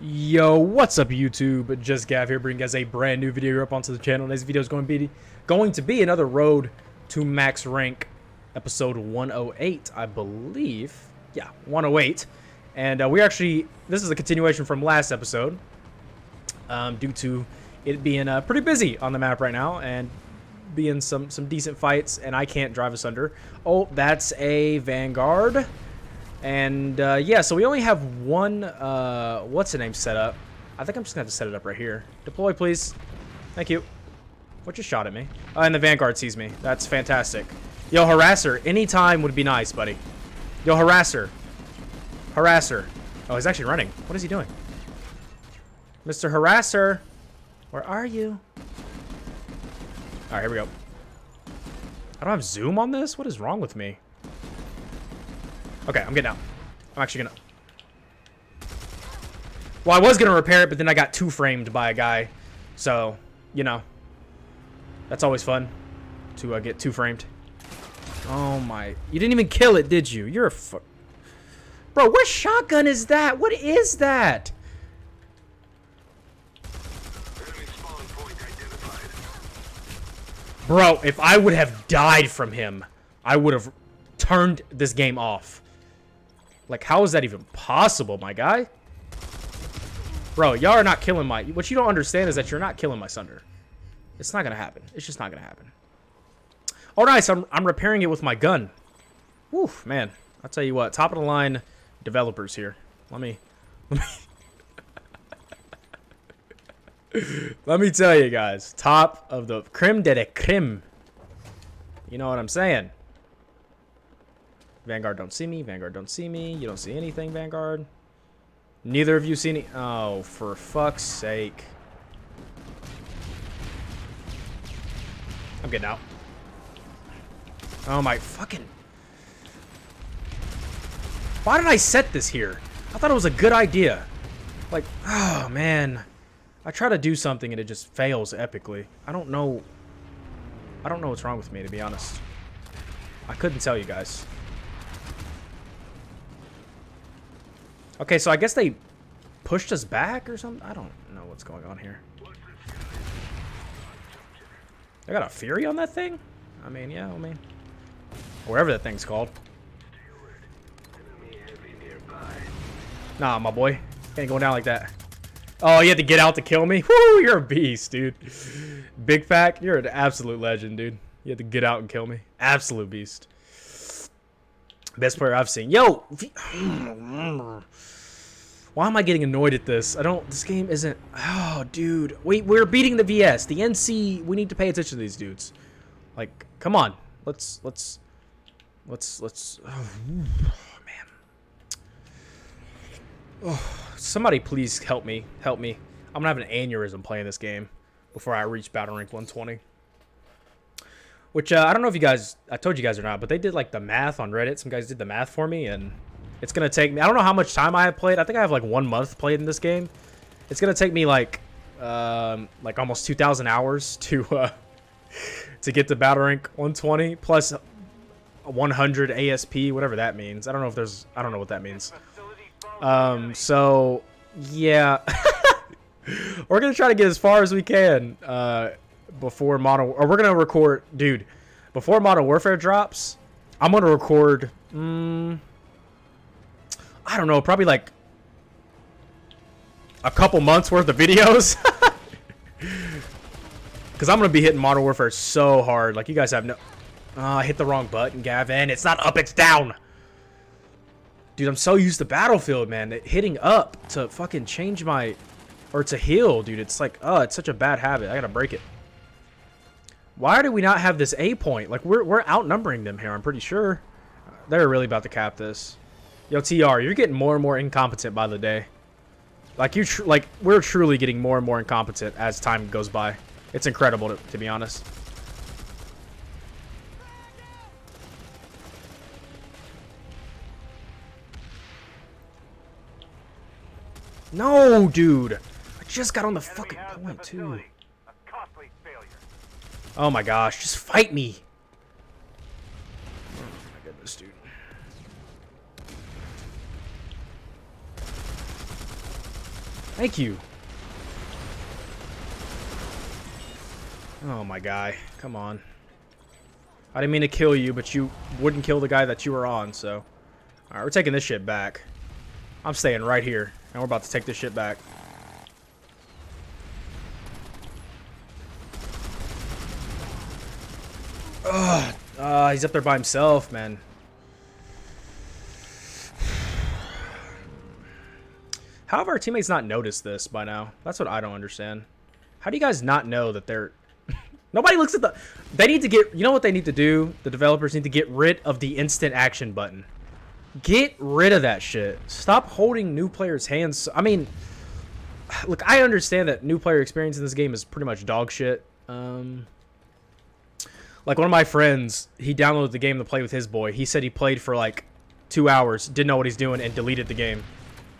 Yo, what's up YouTube? JustGav here, bringing you guys a brand new video up onto the channel. Today's video is going to be another Road to Max Rank, episode 108, I believe. Yeah, 108. And we actually, this is a continuation from last episode, due to it being pretty busy on the map right now and being some decent fights. And I can't drive a Sunder. Oh, that's a Vanguard. And yeah, so we only have one what's the name set up. I think I'm just gonna have to set it up right here. Deploy, please. Thank you. What just shot at me? And the Vanguard sees me. That's fantastic. Yo, Harasser, any time would be nice, buddy. Yo, Harasser. Harasser. Oh, he's actually running. What is he doing? Mr. Harasser, where are you? All right, here we go. I don't have zoom on this. What is wrong with me? Okay, I'm getting out. I'm actually gonna... Well, I was gonna repair it, but then I got two-framed by a guy. So, you know. That's always fun. To get two-framed. Oh my... You didn't even kill it, did you? You're a fuck... Bro, what shotgun is that? What is that? Bro, if I would have died from him, I would have turned this game off. Like, how is that even possible, my guy? Bro, y'all are not killing my... What you don't understand is that you're not killing my Sunder. It's not gonna happen. It's just not gonna happen. Oh, nice. I'm repairing it with my gun. Whew, man. I'll tell you what. Top of the line developers here. Let me tell you guys. Top of the... Creme de la creme. You know what I'm saying? Vanguard don't see me. Vanguard don't see me. You don't see anything, Vanguard. Neither of you see any... Oh, for fuck's sake. I'm getting out. Oh, my fucking... Why did I set this here? I thought it was a good idea. Like, oh, man. I try to do something and it just fails epically. I don't know what's wrong with me, to be honest. I couldn't tell you guys. Okay, so I guess they pushed us back or something? I don't know what's going on here. They got a Fury on that thing? I mean, yeah, I mean... Wherever that thing's called. Nah, my boy. Ain't going down like that. Oh, you had to get out to kill me? Woo, you're a beast, dude. Big Pack, you're an absolute legend, dude. You had to get out and kill me. Absolute beast. Best player I've seen. Yo! Why am I getting annoyed at this? I don't... This game isn't... Oh, dude. We're beating the VS. The NC... We need to pay attention to these dudes. Like, come on. Let's... Oh, man. Oh, somebody please help me. Help me. I'm gonna have an aneurysm playing this game before I reach Battle Rank 120. Which, I don't know if you guys, I told you guys or not, but they did, like, the math on Reddit. Some guys did the math for me, and it's going to take me, I don't know how much time I have played. I think I have, like, 1 month played in this game. It's going to take me, like almost 2,000 hours to get to Battle Rank 120, plus 100 ASP, whatever that means. I don't know if there's, I don't know what that means. So, yeah. We're going to try to get as far as we can, before Modern, or we're gonna record, dude, before Modern Warfare drops. I'm gonna record I don't know, probably like a couple months worth of videos, because I'm gonna be hitting Modern Warfare so hard. Like, you guys have no I hit the wrong button, Gavin. It's not up, it's down, dude. I'm so used to Battlefield, man, that hitting up to fucking change my, or to heal, dude, it's like, oh, it's such a bad habit. I gotta break it. Why do we not have this A point? Like, we're outnumbering them here, I'm pretty sure. They're really about to cap this. Yo, TR, you're getting more and more incompetent by the day. Like, we're truly getting more and more incompetent as time goes by. It's incredible, to be honest. No, dude. I just got on the fucking point, too. Oh my gosh, just fight me. Oh my goodness, dude. Thank you. Oh, my guy. Come on. I didn't mean to kill you, but you wouldn't kill the guy that you were on, so... Alright, we're taking this shit back. I'm staying right here, and we're about to take this shit back. Ugh. He's up there by himself, man. How have our teammates not noticed this by now? That's what I don't understand. How do you guys not know that they're... Nobody looks at the... They need to get... You know what they need to do? The developers need to get rid of the instant action button. Get rid of that shit. Stop holding new players' hands. I mean, look, I understand that new player experience in this game is pretty much dog shit. Like, one of my friends, he downloaded the game to play with his boy. He said he played for, like, 2 hours, didn't know what he's doing, and deleted the game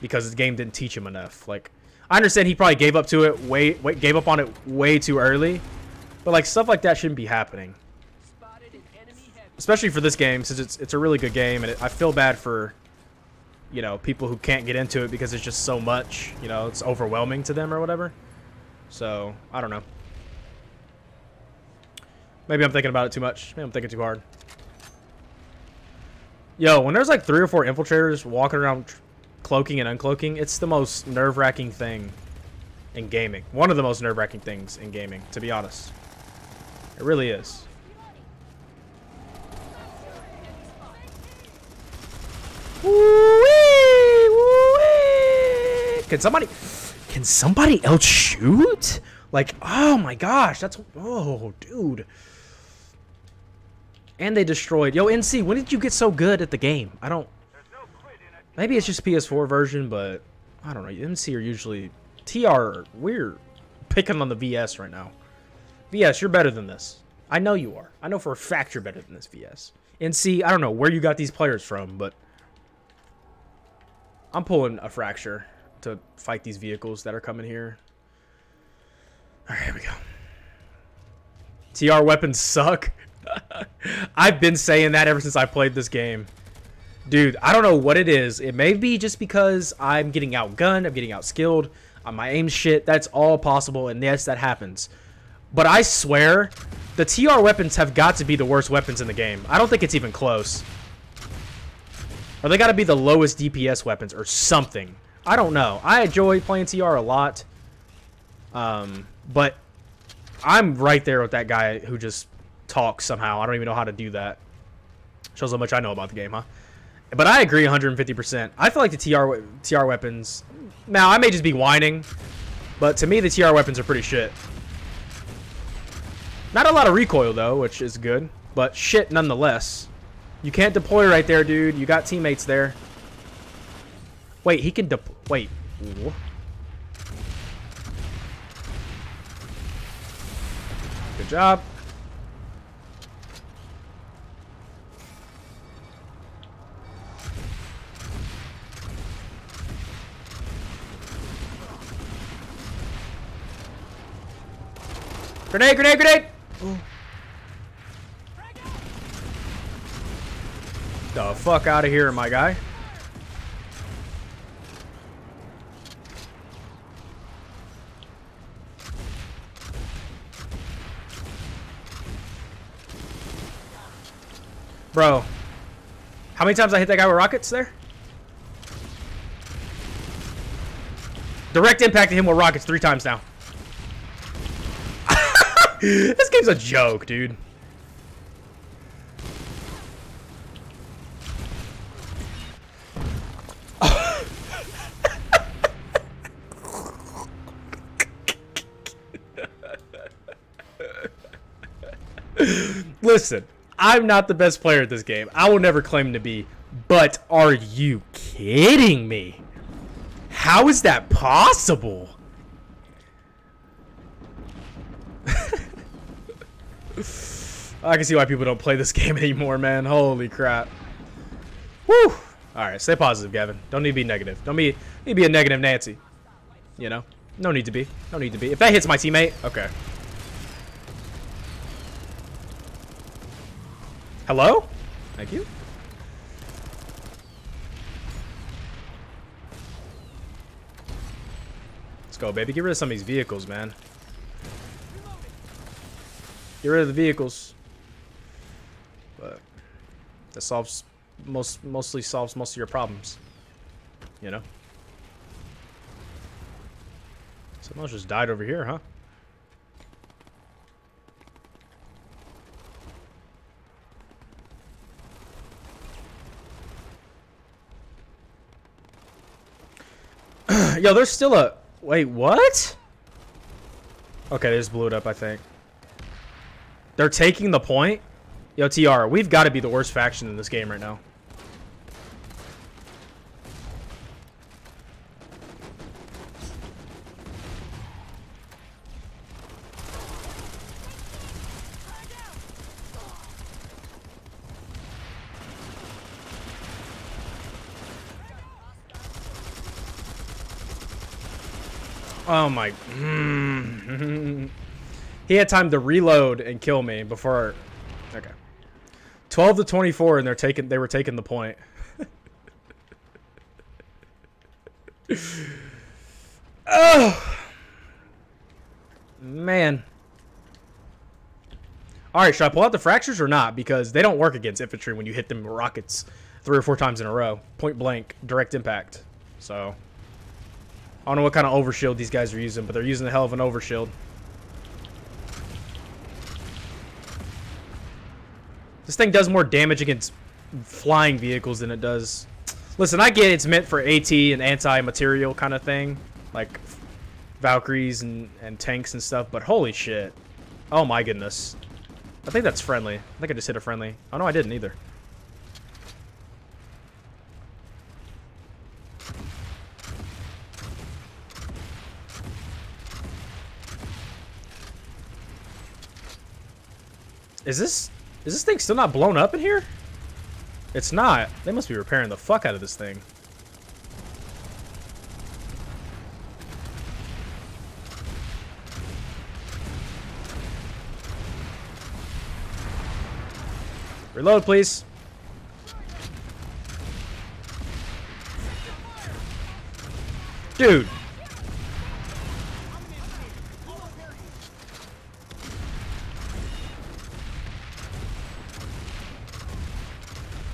because the game didn't teach him enough. Like, I understand he probably gave up to it gave up on it way too early. But, like, stuff like that shouldn't be happening. Especially for this game, since it's a really good game, and I feel bad for, you know, people who can't get into it because it's just so much, you know, it's overwhelming to them or whatever. So, I don't know. Maybe I'm thinking about it too much. Maybe I'm thinking too hard. Yo, when there's like 3 or 4 infiltrators walking around cloaking and uncloaking, it's the most nerve-wracking thing in gaming. One of the most nerve-wracking things in gaming, to be honest. It really is. Woo-wee! Woo-wee! Can somebody else shoot? Like, oh my gosh, that's... Oh, dude. And they destroyed... Yo, NC, when did you get so good at the game? I don't... Maybe it's just PS4 version, but... I don't know. NC are usually... TR, we're picking on the VS right now. VS, you're better than this. I know you are. I know for a fact you're better than this, VS. NC, I don't know where you got these players from, but... I'm pulling a fracture to fight these vehicles that are coming here. Alright, here we go. TR weapons suck. I've been saying that ever since I played this game. Dude, I don't know what it is. It may be just because I'm getting outgunned, I'm getting outskilled, my aim shit. That's all possible, and yes, that happens. But I swear, the TR weapons have got to be the worst weapons in the game. I don't think it's even close. Or they got to be the lowest DPS weapons or something. I don't know. I enjoy playing TR a lot. But I'm right there with that guy who just talks somehow. I don't even know how to do that. Shows how much I know about the game, huh? But I agree 150%. I feel like the TR weapons... Now, I may just be whining, but to me, the TR weapons are pretty shit. Not a lot of recoil, though, which is good, but shit nonetheless. You can't deploy right there, dude. You got teammates there. Wait, he can deploy... Wait. Ooh. Good job. Grenade, grenade, grenade! Ooh. The fuck out of here, my guy. Bro, how many times I hit that guy with rockets there? Direct impact to him with rockets 3 times now. This game's a joke, dude. Listen, I'm not the best player at this game. I will never claim to be, but are you kidding me? How is that possible? I can see why people don't play this game anymore, man. Holy crap. Woo! Alright, stay positive, Gavin. Don't need to be negative. Don't need to be a negative Nancy. You know? No need to be. No need to be. If that hits my teammate, okay. Hello? Thank you. go, baby. Get rid of some of these vehicles, man. Get rid of the vehicles. But that solves mostly solves most of your problems, you know. Someone else just died over here, huh? Yo, there's still a... Wait, what? Okay, they just blew it up, I think. They're taking the point? Yo, TR, we've got to be the worst faction in this game right now. Oh my... He had time to reload and kill me before... Okay. 12 to 24 and they're taking... They were taking the point. Oh! Man. Alright, should I pull out the fractures or not? Because they don't work against infantry when you hit them with rockets 3 or 4 times in a row. Point blank. Direct impact. So... I don't know what kind of overshield these guys are using, but they're using a hell of an overshield. This thing does more damage against flying vehicles than it does. Listen, I get it's meant for AT and anti-material kind of thing, like Valkyries and tanks and stuff, but holy shit. Oh my goodness. I think that's friendly. I think I just hit a friendly. Oh no, I didn't either. Is this thing still not blown up in here? It's not. They must be repairing the fuck out of this thing. Reload, please. Dude.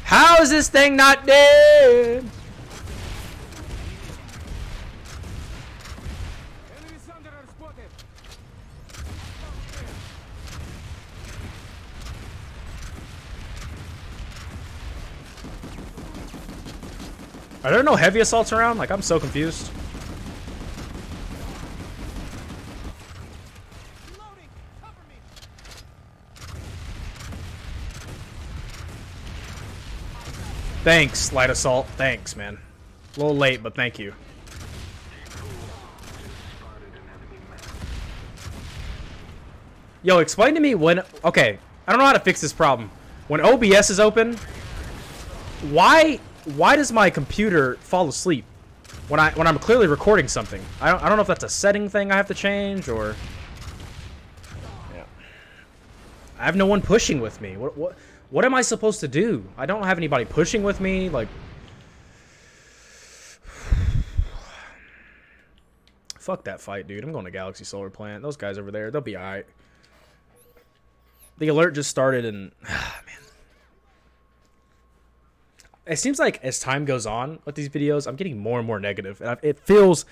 How is this thing not dead? Enemy Sunderer spotted. Are there no heavy assaults around? Like, I'm so confused. Thanks, light assault. Thanks, man. A little late, but thank you. Yo, explain to me when... Okay, I don't know how to fix this problem. When OBS is open, why does my computer fall asleep when I'm clearly recording something? I don't know if that's a setting thing I have to change or... Yeah. I have no one pushing with me. What am I supposed to do? I don't have anybody pushing with me, like... Fuck that fight, dude. I'm going to Galaxy Solar Plant. Those guys over there, they'll be alright. The alert just started and... Man. It seems like as time goes on with these videos, I'm getting more and more negative. And it feels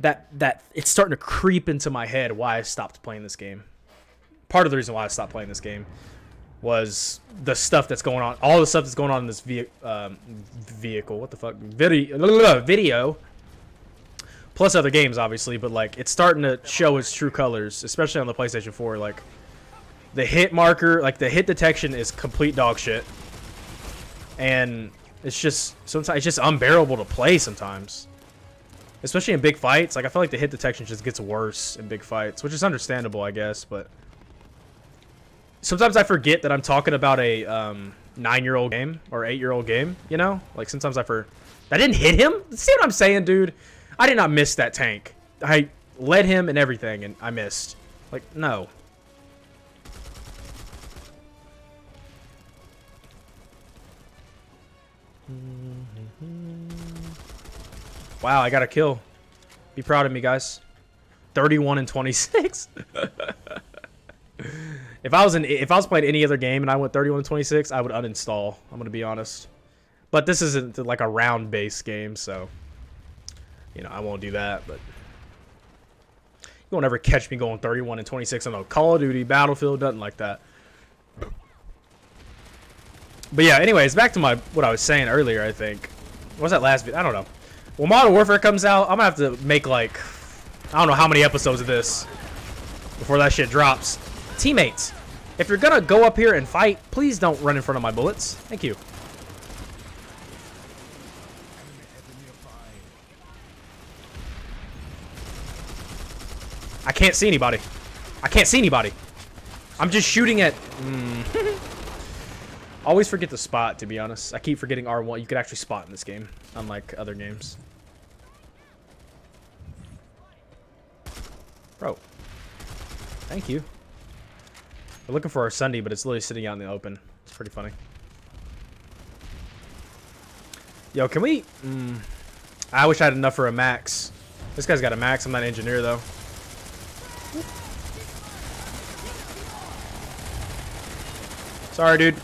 that it's starting to creep into my head why I stopped playing this game. Part of the reason why I stopped playing this game was the stuff that's going on, all the stuff that's going on in this vehicle, what the fuck, video, plus other games, obviously, but, like, it's starting to show its true colors, especially on the PlayStation 4, like, the hit marker, like, the hit detection is complete dog shit, and it's just, sometimes, it's just unbearable to play sometimes, especially in big fights, like, I feel like the hit detection just gets worse in big fights, which is understandable, I guess, but... Sometimes I forget that I'm talking about a 9-year-old game or 8-year-old game, you know? Like, sometimes I forget. That didn't hit him? See what I'm saying, dude? I did not miss that tank. I led him and everything, and I missed. Like, no. Wow, I got a kill. Be proud of me, guys. 31 and 26. If I was playing any other game and I went 31 and 26, I would uninstall. I'm gonna be honest. But this isn't like a round-based game, so you know I won't do that. But you won't ever catch me going 31 and 26 on a Call of Duty, Battlefield, nothing like that. But yeah, anyways, back to my what I was saying earlier. I think what was that last video? I don't know. When Modern Warfare comes out, I'm gonna have to make like I don't know how many episodes of this before that shit drops. Teammates, if you're gonna go up here and fight, please don't run in front of my bullets. Thank you. I can't see anybody. I can't see anybody. I'm just shooting at. Always forget the spot, to be honest. I keep forgetting R1. You could actually spot in this game, unlike other games. Bro. Thank you. We're looking for our Sunday, but it's literally sitting out in the open. It's pretty funny. Yo, can we... I wish I had enough for a max. This guy's got a max. I'm not an engineer, though. Sorry, dude.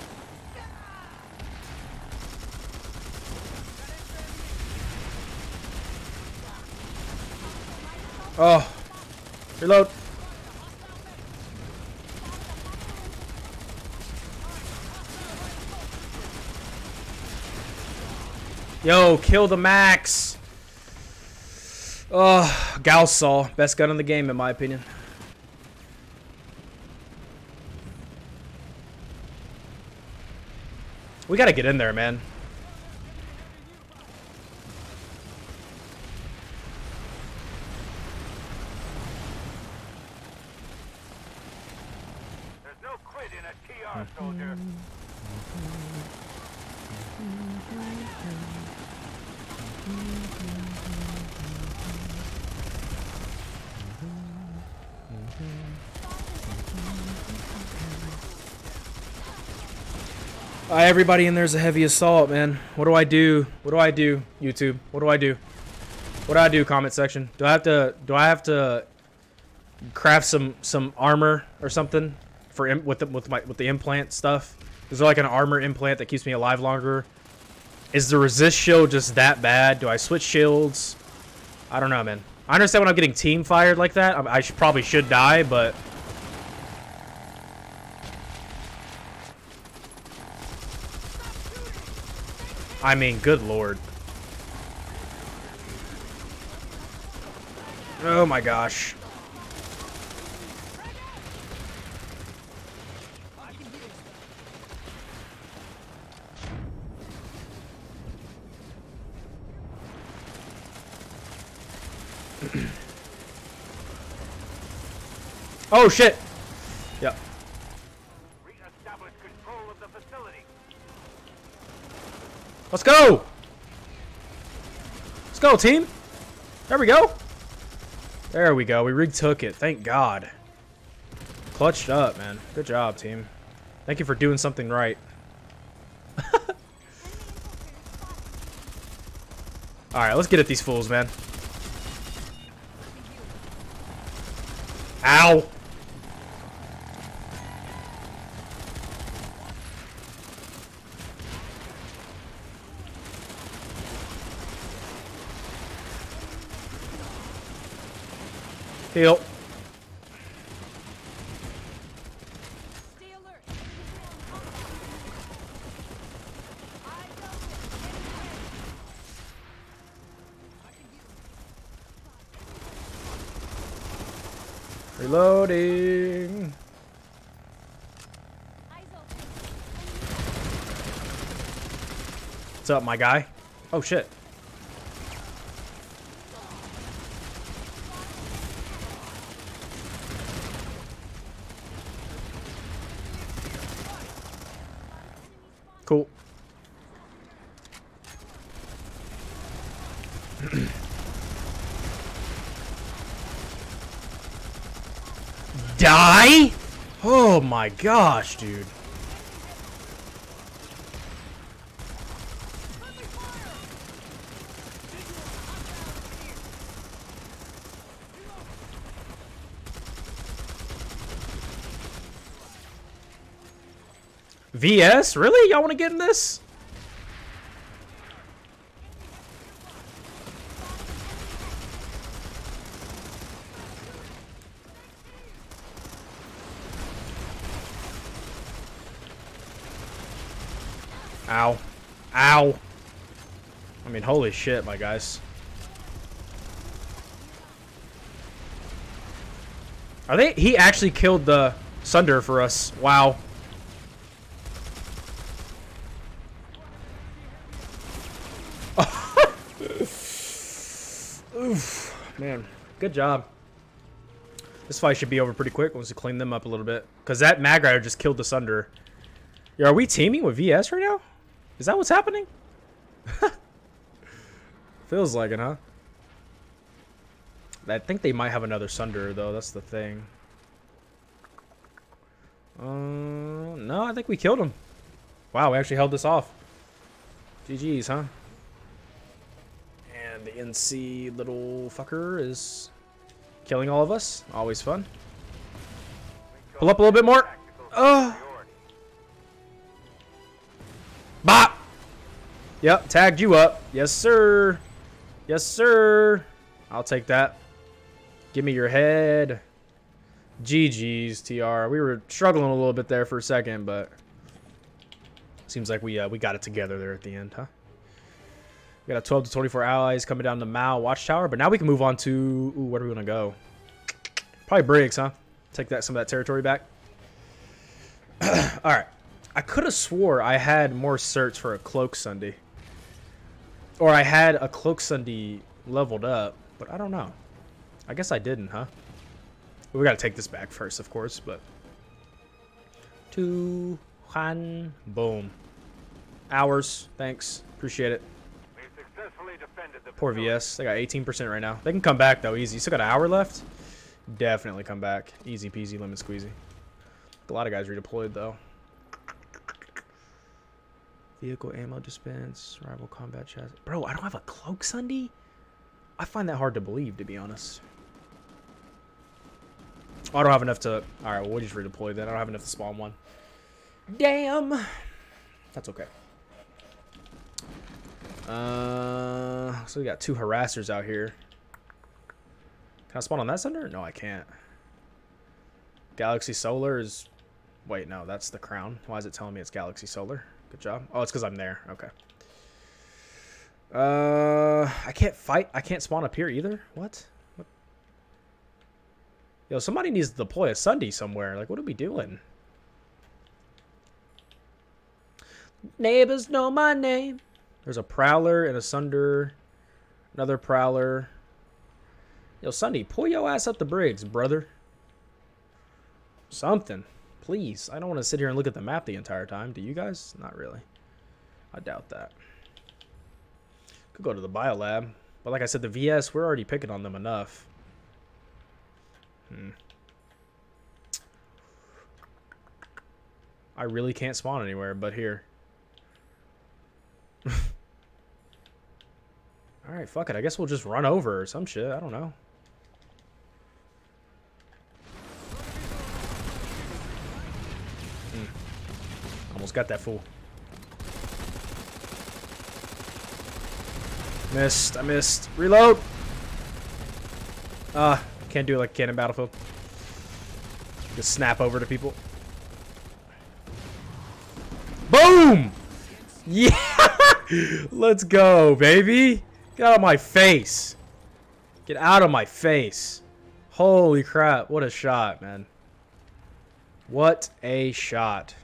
Oh, reload. Yo, kill the max. Oh, Gaussaw, best gun in the game in my opinion. We gotta get in there, man. Everybody in there's a heavy assault, man. What do I do? What do I do, YouTube? What do I do? What do I do, comment section? Do I have to craft some armor or something for with the implant stuff? Is there like an armor implant that keeps me alive longer? Is the resist shield just that bad? Do I switch shields? I don't know, man. I understand when I'm getting team fired like that, I probably should die, but I mean, good lord. Oh my gosh. Oh shit. Yep. Re-establish control of the facility. Let's go. Let's go, team. There we go. There we go. We retook it. Thank God. Clutched up, man. Good job, team. Thank you for doing something right. All right, let's get at these fools, man. Ow. Heal. Reloading. What's up, my guy? Oh, shit. Cool. Die? Oh my gosh, dude. VS? Really? Y'all want to get in this? Ow. Ow. I mean, holy shit, my guys. Are they? He actually killed the Sunder for us. Wow. Oof. Man, good job. This fight should be over pretty quick once we clean them up a little bit. Because that Magrider just killed the Sunder. Yo, are we teaming with VS right now? Is that what's happening? Feels like it, huh? I think they might have another Sunderer, though. That's the thing. No, I think we killed him. Wow, we actually held this off. GG's, huh? And the NC little fucker is killing all of us. Always fun. Pull up a little bit more. Bop! Yep, tagged you up. Yes, sir. Yes, sir. I'll take that. Give me your head. GG's, TR. We were struggling a little bit there for a second, but seems like we got it together there at the end, huh? We got a 12 to 24 allies coming down to Mao Watchtower, but now we can move on to... Ooh, where do we want to go? Probably Briggs, huh? Take that some of that territory back. All right. I could have swore I had more certs for a Cloak Sunday. Or I had a Cloak Sunday leveled up, but I don't know. I guess I didn't, huh? We gotta take this back first, of course, but... 2, 1, boom. Hours, thanks. Appreciate it. Poor VS. They got 18% right now. They can come back, though, easy. Still got an hour left. Definitely come back. Easy peasy, lemon squeezy. A lot of guys redeployed, though. Vehicle ammo dispense, rival combat chassis. Bro, I don't have a Cloak Sunday? I find that hard to believe, to be honest. Oh, I don't have enough to... Alright, well, we'll just redeploy that. I don't have enough to spawn one. Damn! That's okay. So we got 2 Harassers out here. Can I spawn on that Sunder? No, I can't. Galaxy Solar is... Wait, no, that's the Crown. Why is it telling me it's Galaxy Solar? Good job. Oh, it's because I'm there. Okay. I can't fight. I can't spawn up here either. What? Yo, somebody needs to deploy a Sunday somewhere. Like, what are we doing? Neighbors know my name. There's a Prowler and a Sunder. Another Prowler. Yo, Sunday, pull your ass up the Briggs, brother. Something. Please, I don't want to sit here and look at the map the entire time. Do you guys? Not really. I doubt that. Could go to the biolab. But like I said, the VS, we're already picking on them enough. I really can't spawn anywhere but here. Alright, fuck it. I guess we'll just run over or some shit. I don't know. Almost got that fool. Missed. I missed. Reload. Can't do it like can in Battlefield. Just snap over to people. Boom! Yeah! Let's go, baby! Get out of my face! Get out of my face! Holy crap, what a shot, man. What a shot.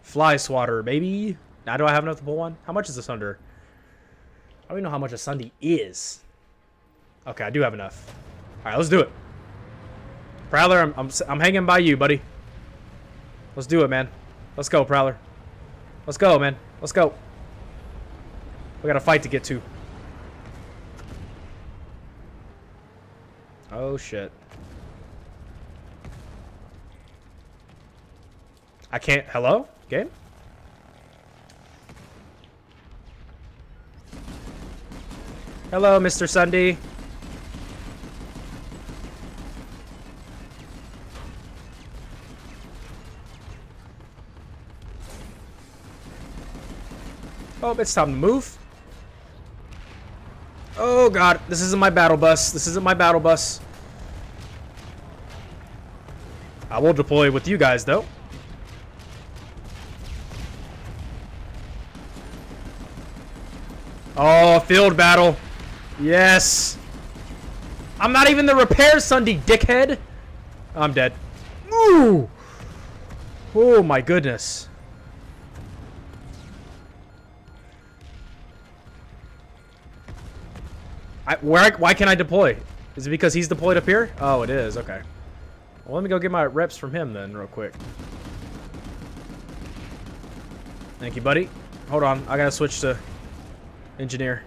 Fly swatter, baby. Now, do I have enough to pull one? How much is this Sunder? I don't even know how much a Sunday is. Okay, I do have enough. All right, let's do it. Prowler, I'm hanging by you, buddy. Let's do it, man. Let's go, Prowler. Let's go, man. Let's go. We got a fight to get to. Oh, shit. I can't... Hello? Game? Hello, Mr. Sunday. Oh, it's time to move. Oh god, this isn't my battle bus. This isn't my battle bus. I will deploy with you guys though. Oh, field battle. Yes. I'm not even the repair Sunday, dickhead. I'm dead. Ooh. Oh my goodness. Why can't I deploy? Is it because he's deployed up here? Oh, it is. Okay. Well, let me go get my reps from him then real quick. Thank you, buddy. Hold on. I gotta switch to engineer.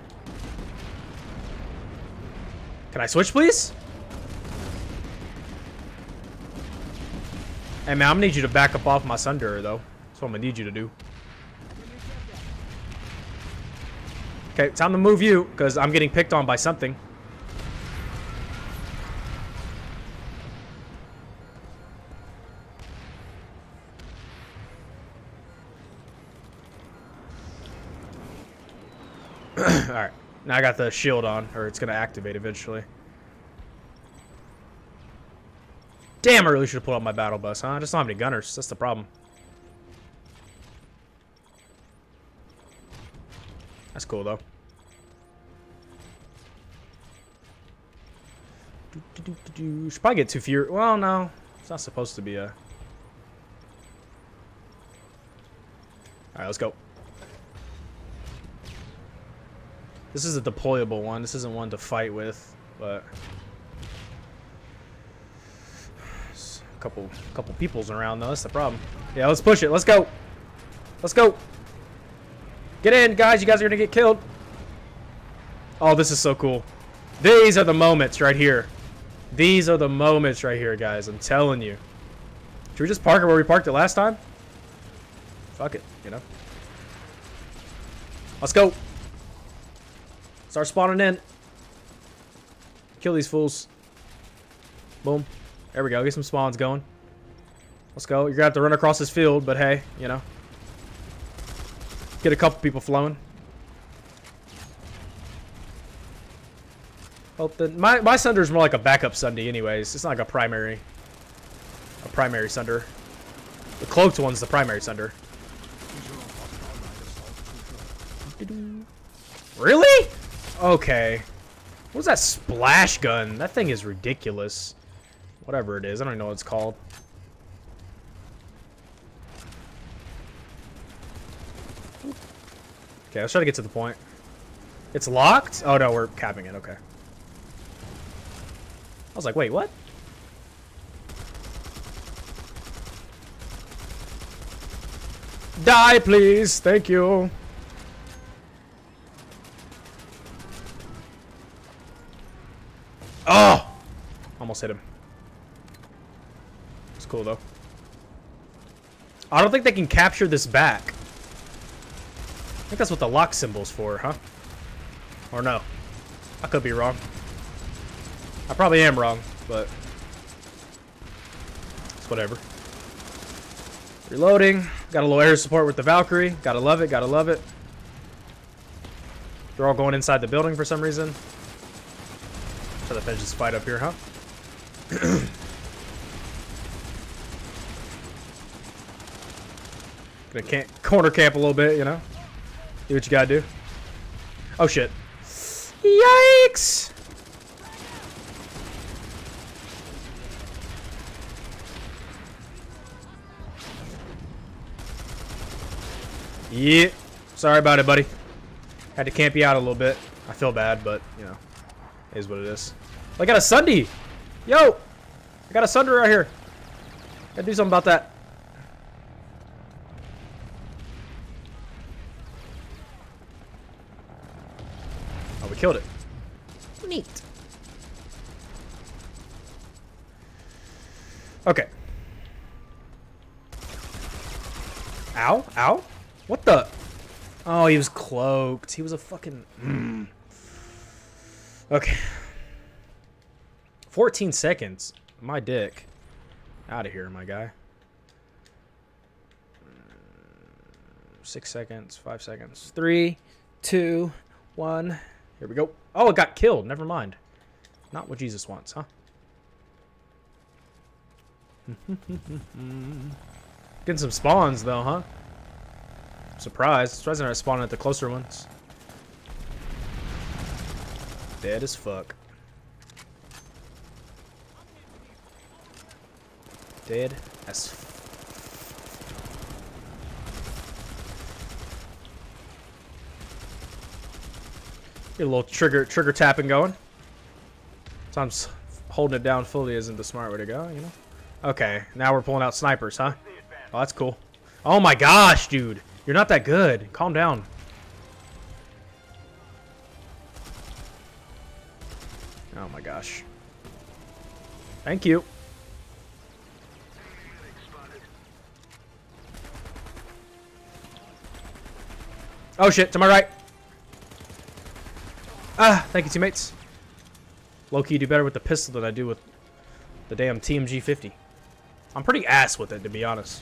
Can I switch, please? Hey, man, I'm gonna need you to back up off my Sunderer, though. That's what I'm gonna need you to do. Okay, time to move you, because I'm getting picked on by something. Alright, now I got the shield on, or it's going to activate eventually. Damn, I really should have pulled out my battle bus, huh? I just don't have any gunners, that's the problem. That's cool, though. Should probably get 2 fewer. Well, no, it's not supposed to be a... Alright, let's go. This is a deployable one. This isn't one to fight with, but a couple peoples around though. That's the problem. Yeah, let's push it. Let's go. Let's go. Get in, guys. You guys are gonna get killed. Oh, this is so cool. These are the moments right here. These are the moments right here, guys. I'm telling you. Should we just park it where we parked it last time? Fuck it, you know. Let's go. Start spawning in. Kill these fools. Boom. There we go. Get some spawns going. Let's go. You're going to have to run across this field, but hey, you know. Get a couple people flowing. Well, then my Sunder is more like a backup Sunday anyways. It's not like a primary Sunder. The cloaked one's the primary Sunder. Really? Okay. What was that splash gun? That thing is ridiculous. Whatever it is. I don't even know what it's called. Okay, let's try to get to the point. It's locked? Oh, no, we're capping it. Okay. I was like, wait, what? Die, please. Thank you. Oh! Almost hit him. It's cool, though. I don't think they can capture this back. I think that's what the lock symbol's for, huh? Or no. I could be wrong. I probably am wrong, but... it's whatever. Reloading. Got a little air support with the Valkyrie. Gotta love it, gotta love it. They're all going inside the building for some reason. Try to finish this fight up here, huh? Gonna corner camp a little bit, you know? Do what you gotta do. Oh shit. Yikes! Yeah. Sorry about it, buddy. Had to camp you out a little bit. I feel bad, but, you know. Is what it is. I got a Sunday. Yo! I got a Sunderer out here. Gotta do something about that. Oh, we killed it. Neat. Okay. Ow? Ow? What the? Oh, he was cloaked. He was a fucking... Mm. Okay. 14 seconds. My dick. Out of here, my guy. 6 seconds, 5 seconds, 3, 2, 1. Here we go. Oh, it got killed. Never mind. Not what Jesus wants, huh? Getting some spawns, though, huh? Surprise. Surprised they're not spawning at the closer ones. Dead as fuck. Dead as fuck. Get a little trigger tapping going. Sometimes holding it down fully isn't the smart way to go, you know? Okay, now we're pulling out snipers, huh? Oh, that's cool. Oh my gosh, dude. You're not that good. Calm down. Oh my gosh. Thank you. Oh shit, to my right. Ah, thank you, teammates. Low-key do better with the pistol than I do with the damn TMG-50. I'm pretty ass with it, to be honest.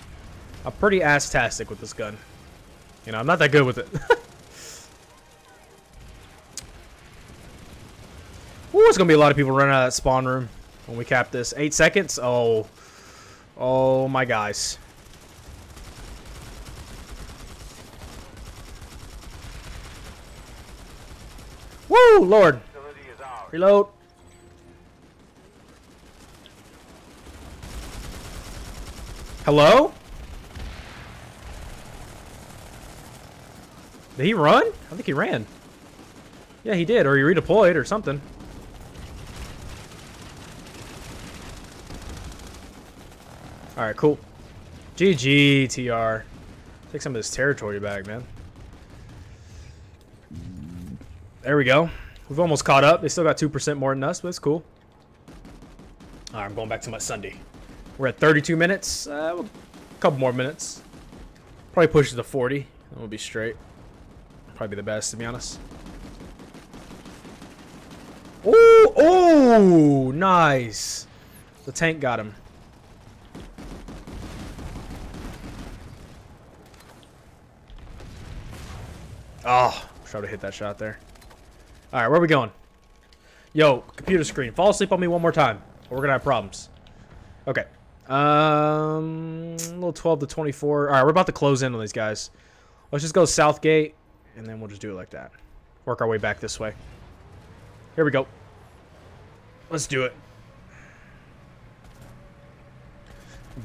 I'm pretty ass-tastic with this gun. You know, I'm not that good with it. Ooh, it's gonna be a lot of people running out of that spawn room when we cap this. 8 seconds? Oh. Oh, my guys. Woo, Lord. Reload. Hello? Did he run? I think he ran. Yeah, he did, or he redeployed or something. Alright, cool. GG, TR. Take some of this territory back, man. There we go. We've almost caught up. They still got 2% more than us, but it's cool. All right, I'm going back to my Sunday. We're at 32 minutes. A couple more minutes. Probably push it to 40. That will be straight. Probably the best, to be honest. Oh, oh, nice. The tank got him. Oh, try to hit that shot there. All right, where are we going? Yo, computer screen. Fall asleep on me one more time, or we're going to have problems. Okay. A little 12 to 24. All right, we're about to close in on these guys. Let's just go South Gate, and then we'll just do it like that. Work our way back this way. Here we go. Let's do it.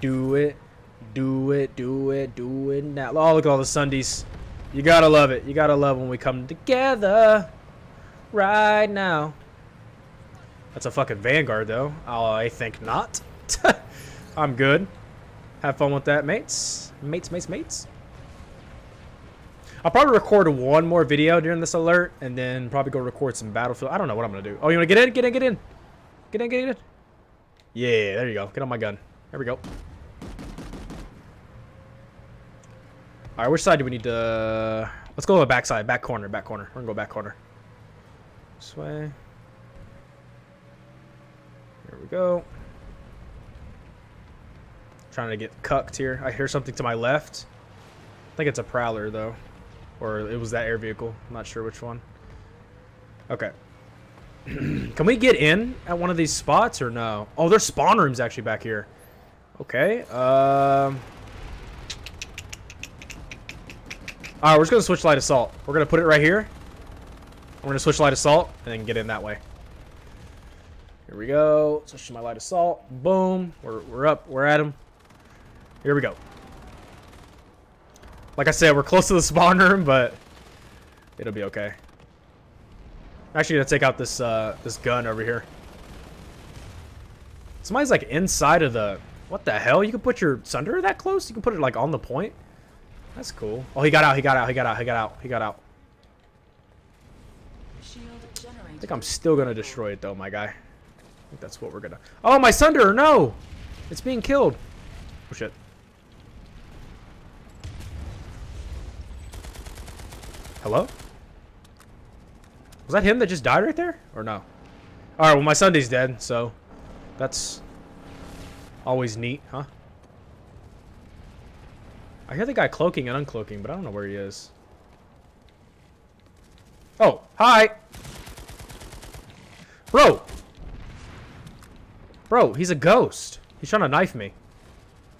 Do it. Do it. Do it. Do it now. Oh, look at all the Sundays. You got to love it. You got to love when we come together. Right now. That's a fucking Vanguard, though. I think not. I'm good. Have fun with that, mates. Mates. I'll probably record one more video during this alert, and then probably go record some Battlefield. I don't know what I'm going to do. Oh, you want to get in? Get in. Yeah, there you go. Get on my gun. There we go. All right, which side do we need to... Let's go to the back side. Back corner. We're going to go back corner. This way. Here we go. Trying to get cucked here. I hear something to my left. I think it's a Prowler, though. Or it was that air vehicle. I'm not sure which one. Okay. Can we get in at one of these spots or no? Oh, there's spawn rooms actually back here. Okay. All right, we're just going to switch light assault. We're going to put it right here. We're going to switch light assault and then get in that way. Here we go. Switch to my light assault. Boom. We're up. We're at him. Here we go. Like I said, we're close to the spawn room, but it'll be okay. I'm actually going to take out this this gun over here. Somebody's like inside of the... What the hell? You can put your Sunderer that close? You can put it like on the point? That's cool. Oh, he got out. I think I'm still going to destroy it, though, my guy. I think that's what we're going to... Oh, my Sunderer! No! It's being killed. Oh, shit. Hello? Was that him that just died right there? Or no? Alright, well, my Sunday's dead, so... That's... Always neat, huh? I hear the guy cloaking and uncloaking, but I don't know where he is. Oh, hi! Bro! Bro, he's a ghost. He's trying to knife me.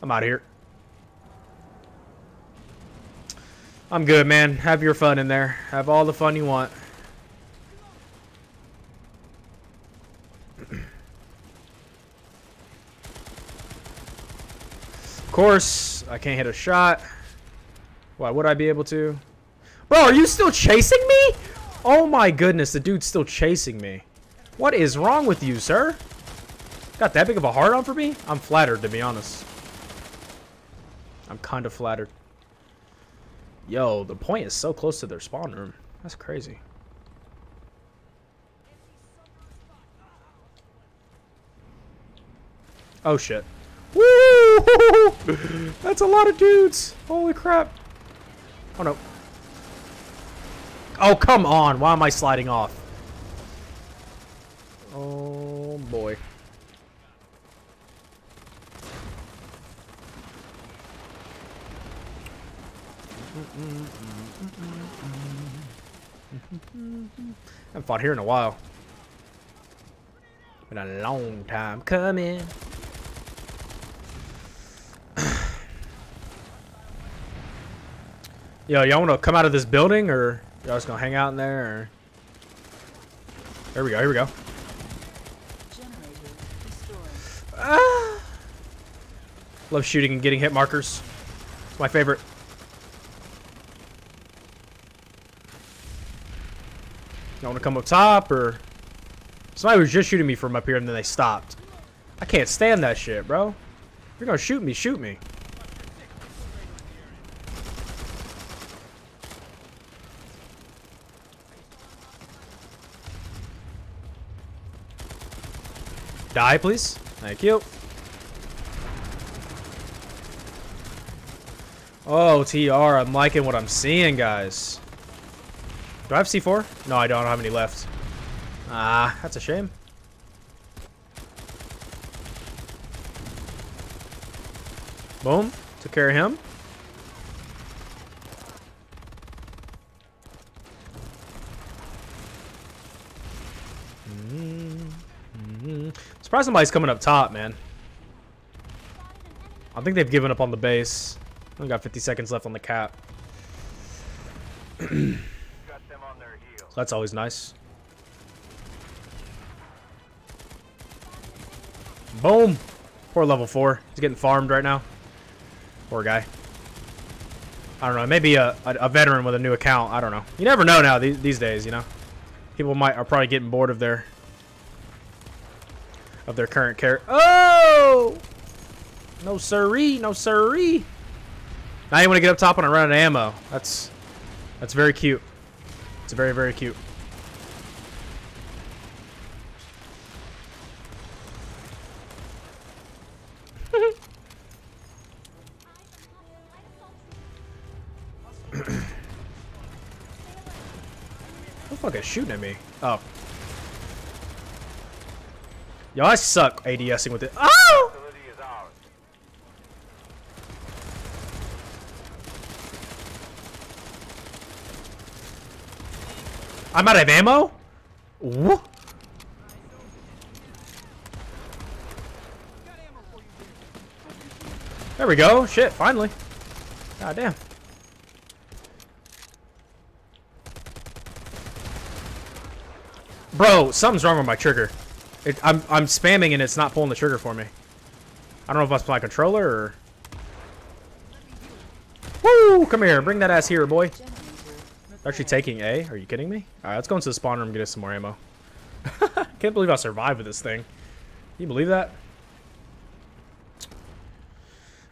I'm out of here. I'm good, man. Have your fun in there. Have all the fun you want. Of course, I can't hit a shot. Why would I be able to? Bro, are you still chasing me? Oh my goodness, the dude's still chasing me. What is wrong with you, sir? Got that big of a hard on for me? I'm flattered, to be honest. I'm kind of flattered. Yo, the point is so close to their spawn room. That's crazy. Oh shit. Woo! That's a lot of dudes. Holy crap. Oh no. Oh, come on. Why am I sliding off? Oh boy. I haven't fought here in a while. Been a long time coming. Yo, y'all wanna come out of this building, or y'all just gonna hang out in there? Or... There we go. Here we go. Ah! Love shooting and getting hit markers. It's my favorite. I want to come up top, or somebody was just shooting me from up here and then they stopped. I can't stand that shit, bro. If you're gonna shoot me, shoot me. Die, please. Thank you. Oh, TR, I'm liking what I'm seeing, guys. Do I have C4? No, I don't have any left. Ah, that's a shame. Boom. Took care of him. Mm-hmm. Surprised somebody's coming up top, man. I think they've given up on the base. Only got 50 seconds left on the cap. That's always nice. Boom! Poor level 4. He's getting farmed right now. Poor guy. I don't know. Maybe a veteran with a new account. I don't know. You never know now these days, you know. People are probably getting bored of their current character. Oh! No siree, no siree. Now you want to get up top on a run of ammo. That's very cute. It's very, very cute. Who the fuck is shooting at me? Oh. Yo, I suck ADSing with it. Oh! I'm out of ammo? What? There we go. Shit, finally. God damn. Bro, something's wrong with my trigger. I'm spamming and it's not pulling the trigger for me. I don't know if that's my controller or... Woo! Come here. Bring that ass here, boy. They're actually taking A? Are you kidding me? Alright, let's go into the spawn room and get us some more ammo. Can't believe I survived with this thing. Can you believe that?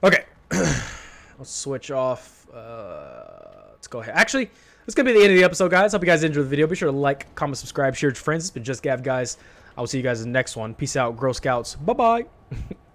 Okay. Let's switch off. Let's go ahead. Actually, that's going to be the end of the episode, guys. Hope you guys enjoyed the video. Be sure to like, comment, subscribe, share with your friends. It's been JustGav, guys. I will see you guys in the next one. Peace out, Girl Scouts. Bye-bye.